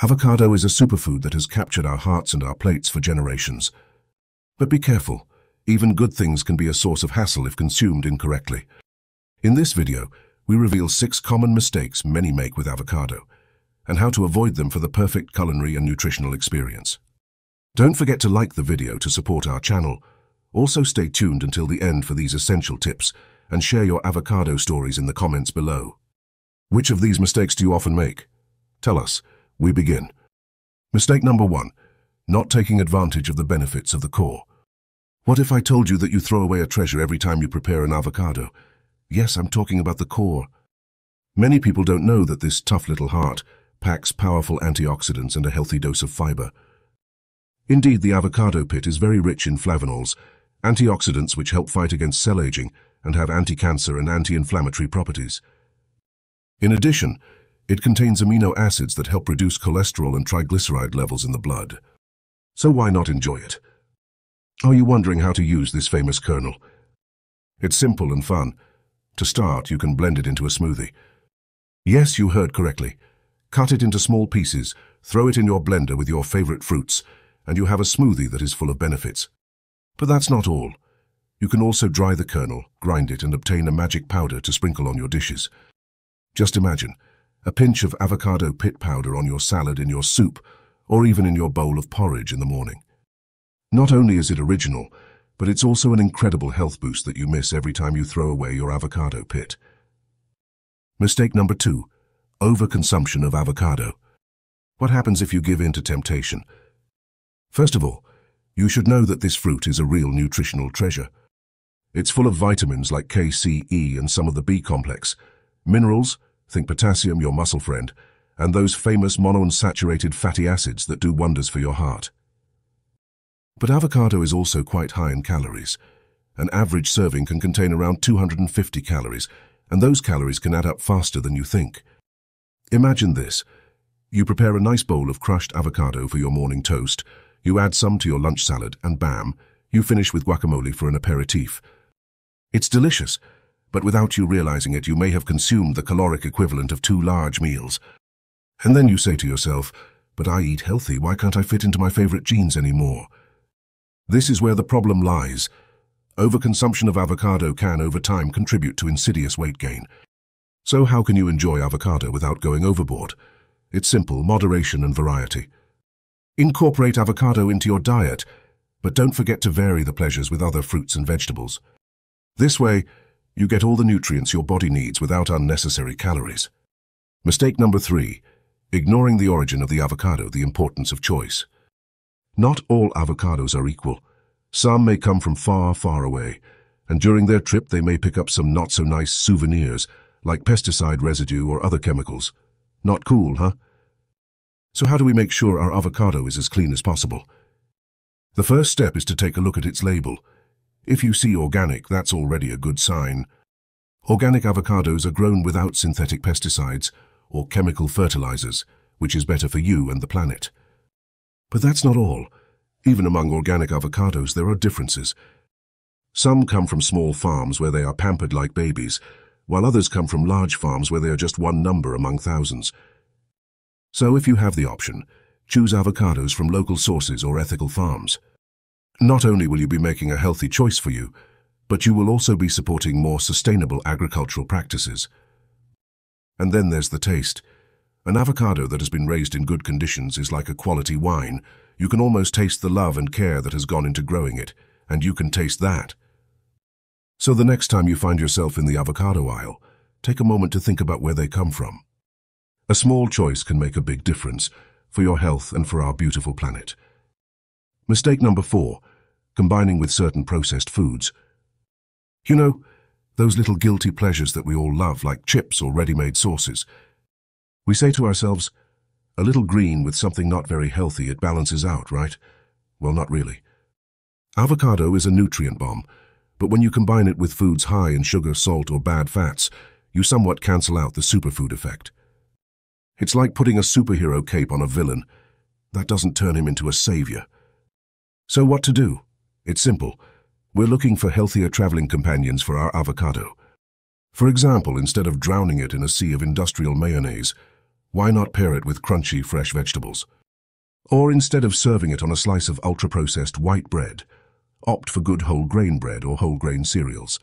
Avocado is a superfood that has captured our hearts and our plates for generations. But be careful. Even good things can be a source of hassle if consumed incorrectly. In this video, we reveal 6 common mistakes many make with avocado and how to avoid them for the perfect culinary and nutritional experience. Don't forget to like the video to support our channel. Also, stay tuned until the end for these essential tips and share your avocado stories in the comments below. Which of these mistakes do you often make? Tell us. We begin. Mistake number 1. Not taking advantage of the benefits of the core. What if I told you that you throw away a treasure every time you prepare an avocado? Yes, I'm talking about the core. Many people don't know that this tough little heart packs powerful antioxidants and a healthy dose of fiber. Indeed, the avocado pit is very rich in flavonols, antioxidants which help fight against cell aging and have anti-cancer and anti-inflammatory properties. In addition, it contains amino acids that help reduce cholesterol and triglyceride levels in the blood. So why not enjoy it? Are you wondering how to use this famous kernel? It's simple and fun. To start, you can blend it into a smoothie. Yes, you heard correctly. Cut it into small pieces, throw it in your blender with your favorite fruits, and you have a smoothie that is full of benefits. But that's not all. You can also dry the kernel, grind it, and obtain a magic powder to sprinkle on your dishes. Just imagine, a pinch of avocado pit powder on your salad, in your soup, or even in your bowl of porridge in the morning. Not only is it original, but it's also an incredible health boost that you miss every time you throw away your avocado pit. Mistake number 2. Overconsumption of avocado. What happens if you give in to temptation? First of all, you should know that this fruit is a real nutritional treasure. It's full of vitamins like K, C, E, and some of the B complex, minerals, think potassium, your muscle friend, and those famous monounsaturated fatty acids that do wonders for your heart. But avocado is also quite high in calories. An average serving can contain around 250 calories, and those calories can add up faster than you think. Imagine this. You prepare a nice bowl of crushed avocado for your morning toast, you add some to your lunch salad, and bam, you finish with guacamole for an aperitif. It's delicious, but without you realizing it, you may have consumed the caloric equivalent of 2 large meals. And then you say to yourself, but I eat healthy, why can't I fit into my favorite jeans anymore? This is where the problem lies. Overconsumption of avocado can, over time, contribute to insidious weight gain. So how can you enjoy avocado without going overboard? It's simple: moderation and variety. Incorporate avocado into your diet, but don't forget to vary the pleasures with other fruits and vegetables. This way, you get all the nutrients your body needs without unnecessary calories. Mistake number 3. Ignoring the origin of the avocado, the importance of choice. Not all avocados are equal. Some may come from far, far away, and during their trip they may pick up some not-so-nice souvenirs, like pesticide residue or other chemicals. Not cool, huh? So how do we make sure our avocado is as clean as possible? The first step is to take a look at its label. If you see organic, that's already a good sign. Organic avocados are grown without synthetic pesticides or chemical fertilizers, which is better for you and the planet. But that's not all. Even among organic avocados, there are differences. Some come from small farms where they are pampered like babies, while others come from large farms where they are just one number among thousands. So if you have the option, choose avocados from local sources or ethical farms. Not only will you be making a healthy choice for you, but you will also be supporting more sustainable agricultural practices. And then there's the taste. An avocado that has been raised in good conditions is like a quality wine. You can almost taste the love and care that has gone into growing it, and you can taste that. So the next time you find yourself in the avocado aisle, take a moment to think about where they come from. A small choice can make a big difference for your health and for our beautiful planet. Mistake number 4. Combining with certain processed foods. You know, those little guilty pleasures that we all love, like chips or ready-made sauces. We say to ourselves, a little green with something not very healthy, it balances out, right? Well, not really. Avocado is a nutrient bomb, but when you combine it with foods high in sugar, salt, or bad fats, you somewhat cancel out the superfood effect. It's like putting a superhero cape on a villain. That doesn't turn him into a savior. So what to do? It's simple. We're looking for healthier traveling companions for our avocado. For example, instead of drowning it in a sea of industrial mayonnaise, why not pair it with crunchy, fresh vegetables? Or instead of serving it on a slice of ultra-processed white bread, opt for good whole grain bread or whole grain cereals.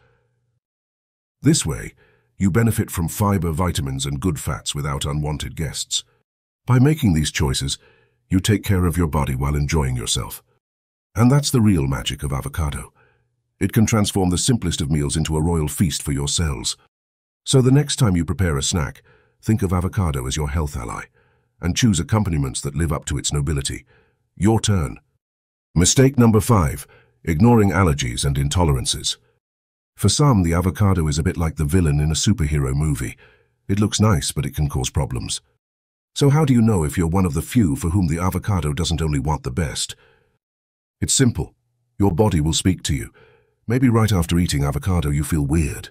This way, you benefit from fiber, vitamins, and good fats without unwanted guests. By making these choices, you take care of your body while enjoying yourself. And that's the real magic of avocado. It can transform the simplest of meals into a royal feast for your cells. So the next time you prepare a snack, think of avocado as your health ally, and choose accompaniments that live up to its nobility. Your turn. Mistake number 5, ignoring allergies and intolerances. For some, the avocado is a bit like the villain in a superhero movie. It looks nice, but it can cause problems. So how do you know if you're one of the few for whom the avocado doesn't only want the best? It's simple. Your body will speak to you. Maybe right after eating avocado you feel weird.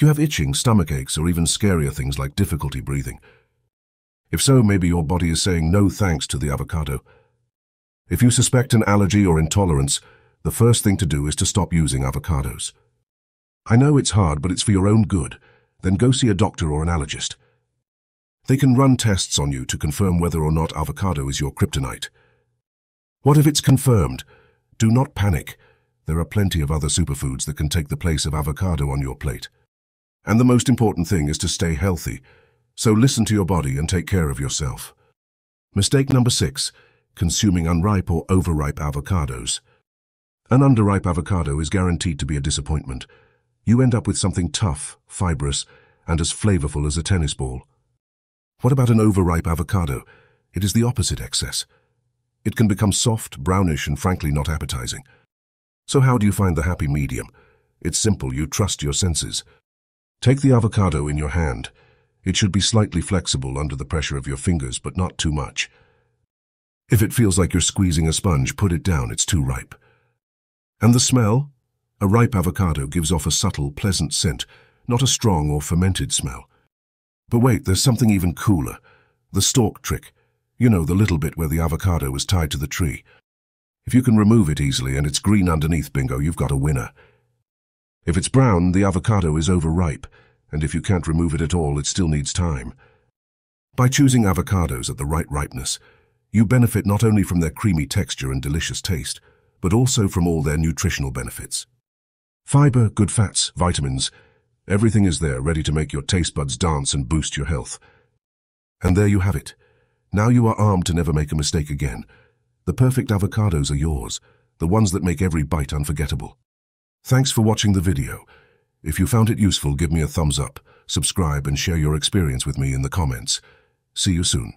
You have itching, stomach aches, or even scarier things like difficulty breathing. If so, maybe your body is saying no thanks to the avocado. If you suspect an allergy or intolerance, the first thing to do is to stop using avocados. I know it's hard, but it's for your own good. Then go see a doctor or an allergist. They can run tests on you to confirm whether or not avocado is your kryptonite. What if it's confirmed? Do not panic. There are plenty of other superfoods that can take the place of avocado on your plate. And the most important thing is to stay healthy. So listen to your body and take care of yourself. Mistake number 6, consuming unripe or overripe avocados. An underripe avocado is guaranteed to be a disappointment. You end up with something tough, fibrous, and as flavorful as a tennis ball. What about an overripe avocado? It is the opposite excess. It can become soft, brownish, and frankly not appetizing. So how do you find the happy medium? It's simple, you trust your senses. Take the avocado in your hand. It should be slightly flexible under the pressure of your fingers, but not too much. If it feels like you're squeezing a sponge, put it down, it's too ripe. And the smell? A ripe avocado gives off a subtle, pleasant scent, not a strong or fermented smell. But wait, there's something even cooler. The stalk trick. You know, the little bit where the avocado is tied to the tree. If you can remove it easily and it's green underneath, bingo, you've got a winner. If it's brown, the avocado is overripe, and if you can't remove it at all, it still needs time. By choosing avocados at the right ripeness, you benefit not only from their creamy texture and delicious taste, but also from all their nutritional benefits. Fiber, good fats, vitamins, everything is there ready to make your taste buds dance and boost your health. And there you have it. Now you are armed to never make a mistake again. The perfect avocados are yours, the ones that make every bite unforgettable. Thanks for watching the video. If you found it useful, give me a thumbs up, subscribe, and share your experience with me in the comments. See you soon.